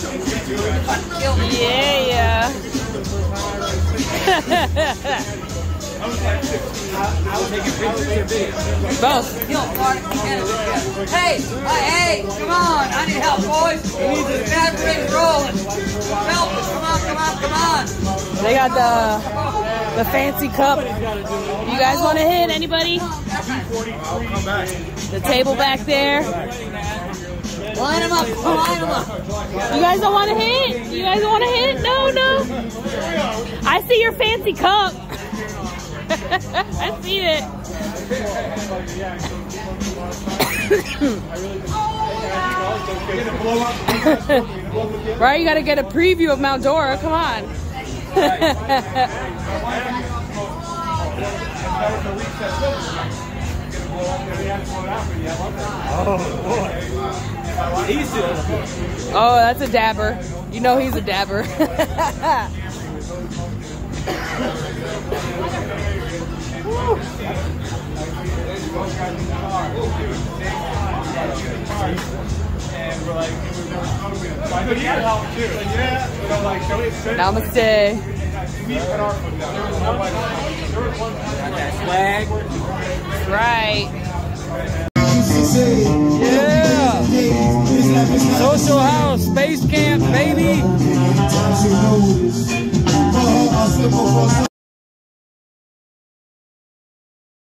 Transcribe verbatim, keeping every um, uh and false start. Yeah, yeah. Both. Hey, hey, come on. I need help, boys. We need this bad bridge rolling. Help us. Come on, come on, come on. They got the, the fancy cup. You guys want to hit anybody? The table back there. Line them up, line them up. You guys don't want to hit? You guys don't want to hit? No, no. I see your fancy cup. I see it. Right, you got to get a preview of Mount Dora. Come on. Oh, boy. Oh, that's a dabber. You know he's a dabber. Namaste. Swag. Right. Yeah. Social house, space camp, baby.